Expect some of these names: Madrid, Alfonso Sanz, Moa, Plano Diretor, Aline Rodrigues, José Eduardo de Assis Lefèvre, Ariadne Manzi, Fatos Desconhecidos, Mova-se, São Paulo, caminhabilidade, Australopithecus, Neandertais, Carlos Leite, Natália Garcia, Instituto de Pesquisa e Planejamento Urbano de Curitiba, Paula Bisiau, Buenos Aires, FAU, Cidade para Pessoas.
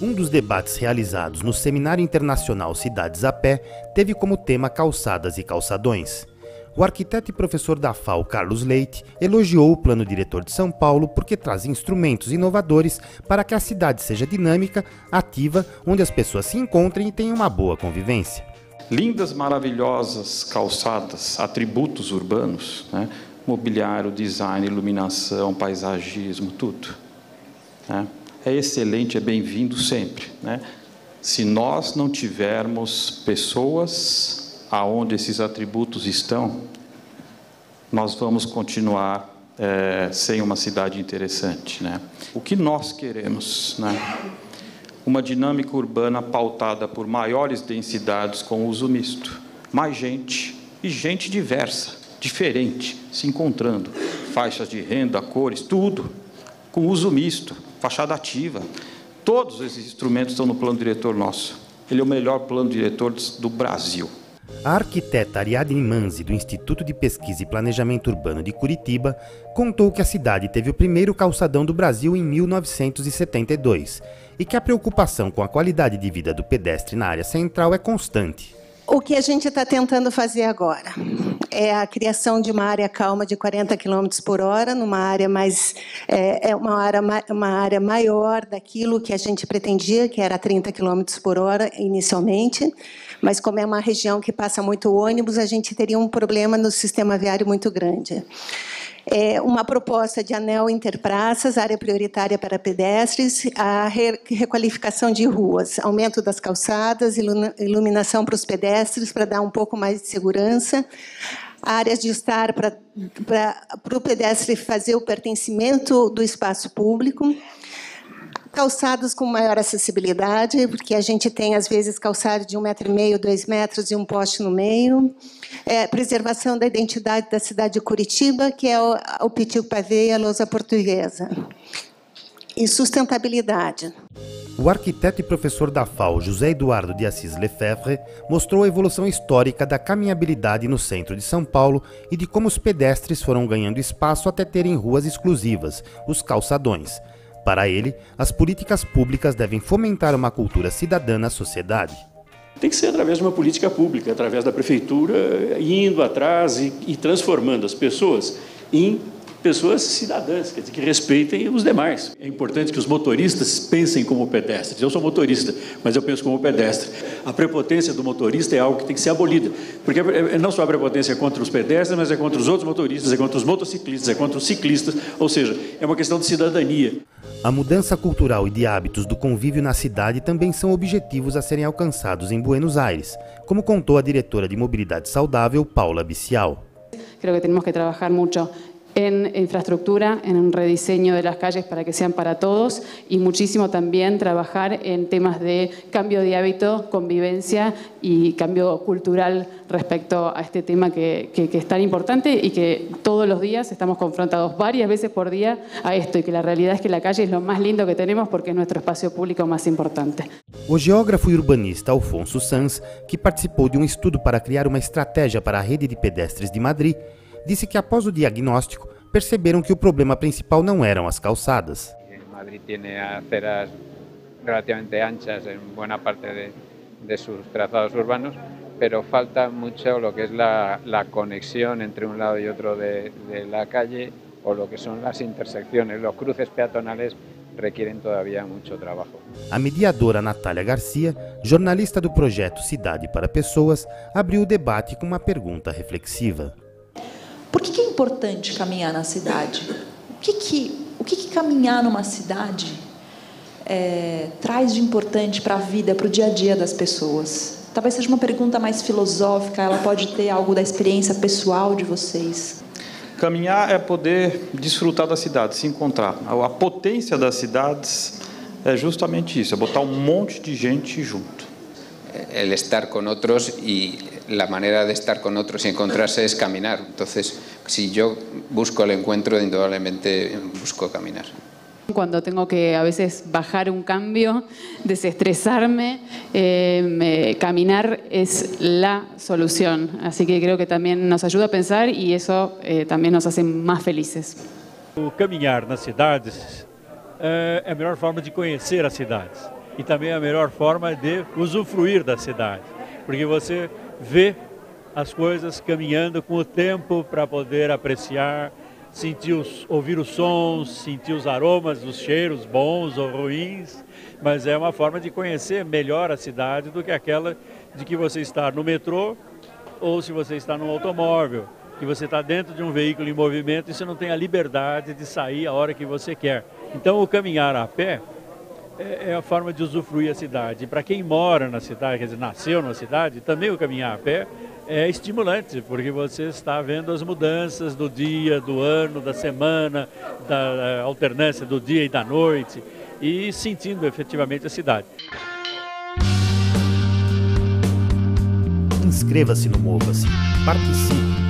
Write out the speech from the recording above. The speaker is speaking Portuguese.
Um dos debates realizados no Seminário Internacional Cidades a Pé teve como tema calçadas e calçadões. O arquiteto e professor da FAU, Carlos Leite, elogiou o Plano Diretor de São Paulo porque traz instrumentos inovadores para que a cidade seja dinâmica, ativa, onde as pessoas se encontrem e tenham uma boa convivência. Lindas, maravilhosas calçadas, atributos urbanos, né? Mobiliário, design, iluminação, paisagismo, tudo. Né? É excelente, é bem-vindo sempre. Né? Se nós não tivermos pessoas aonde esses atributos estão, nós vamos continuar sem uma cidade interessante. Né? O que nós queremos? Né? Uma dinâmica urbana pautada por maiores densidades com uso misto. Mais gente e gente diversa, diferente, se encontrando. Faixas de renda, cores, tudo com uso misto, fachada ativa. Todos esses instrumentos estão no plano diretor nosso. Ele é o melhor plano diretor do Brasil. A arquiteta Ariadne Manzi, do Instituto de Pesquisa e Planejamento Urbano de Curitiba, contou que a cidade teve o primeiro calçadão do Brasil em 1972 e que a preocupação com a qualidade de vida do pedestre na área central é constante. O que a gente está tentando fazer agora é a criação de uma área calma de 40 km por hora, numa área mais, uma área maior daquilo que a gente pretendia, que era 30 km por hora inicialmente, mas como é uma região que passa muito ônibus, a gente teria um problema no sistema viário muito grande. É uma proposta de anel interpraças, área prioritária para pedestres, a requalificação de ruas, aumento das calçadas, iluminação para os pedestres para dar um pouco mais de segurança, áreas de estar para o pedestre fazer o pertencimento do espaço público, calçados com maior acessibilidade, porque a gente tem, às vezes, calçado de 1,5 metro, 2 metros e um poste no meio. Preservação da identidade da cidade de Curitiba, que é o pitil pavê e a lousa portuguesa. E sustentabilidade. O arquiteto e professor da FAU, José Eduardo de Assis Lefèvre, mostrou a evolução histórica da caminhabilidade no centro de São Paulo e de como os pedestres foram ganhando espaço até terem ruas exclusivas, os calçadões. Para ele, as políticas públicas devem fomentar uma cultura cidadã na sociedade. Tem que ser através de uma política pública, através da prefeitura, indo atrás e transformando as pessoas em pessoas cidadãs, quer dizer, que respeitem os demais. É importante que os motoristas pensem como pedestres. Eu sou motorista, mas eu penso como pedestre. A prepotência do motorista é algo que tem que ser abolida, porque não só a prepotência é contra os pedestres, mas é contra os outros motoristas, é contra os motociclistas, é contra os ciclistas, ou seja, é uma questão de cidadania. A mudança cultural e de hábitos do convívio na cidade também são objetivos a serem alcançados em Buenos Aires, como contou a diretora de Mobilidade Saudável, Paula Bisiau. Creo que tenemos que trabajar mucho en infraestructura, en un rediseño de las calles para que sean para todos y muchísimo también trabajar en temas de cambio de hábito, convivencia y cambio cultural respecto a este tema que es tan importante y que todos los días estamos confrontados varias veces por día a esto y que la realidad es que la calle es lo más lindo que tenemos porque es nuestro espacio público más importante. O geógrafo e urbanista Alfonso Sanz, que participou de um estudo para criar uma estratégia para a rede de pedestres de Madrid, disse que após o diagnóstico, perceberam que o problema principal não eram as calçadas. Madrid tem aceras relativamente anchas em boa parte de seus trazados urbanos, mas falta muito o que é a conexão entre um lado e outro da calle, ou o que são as intersecções, os cruces peatonais requerem ainda muito trabalho. A mediadora Natália Garcia, jornalista do projeto Cidade para Pessoas, abriu o debate com uma pergunta reflexiva. Por que é importante caminhar na cidade? O que caminhar numa cidade traz de importante para a vida, para o dia a dia das pessoas? Talvez seja uma pergunta mais filosófica, ela pode ter algo da experiência pessoal de vocês. Caminhar é poder desfrutar da cidade, se encontrar. A potência das cidades é justamente isso, é botar um monte de gente junto. El estar con otros y la manera de estar con otros y encontrarse es caminar. Entonces, si yo busco el encuentro, indudablemente busco caminar. Cuando tengo que a veces bajar un cambio, desestresarme, caminar es la solución. Así que creo que también nos ayuda a pensar y eso también nos hace más felices. O caminhar nas cidades é a melhor forma de conhecer as cidades. e também a melhor forma de usufruir da cidade, porque você vê as coisas caminhando com o tempo para poder apreciar, sentir ouvir os sons, sentir os aromas, os cheiros bons ou ruins, mas é uma forma de conhecer melhor a cidade do que aquela de que você está no metrô ou se você está num automóvel, que você está dentro de um veículo em movimento e você não tem a liberdade de sair a hora que você quer. Então o caminhar a pé é a forma de usufruir a cidade. E para quem mora na cidade, quer dizer, nasceu na cidade, também o caminhar a pé é estimulante, porque você está vendo as mudanças do dia, do ano, da semana, da alternância do dia e da noite e sentindo efetivamente a cidade. Inscreva-se no Mova-se, participe,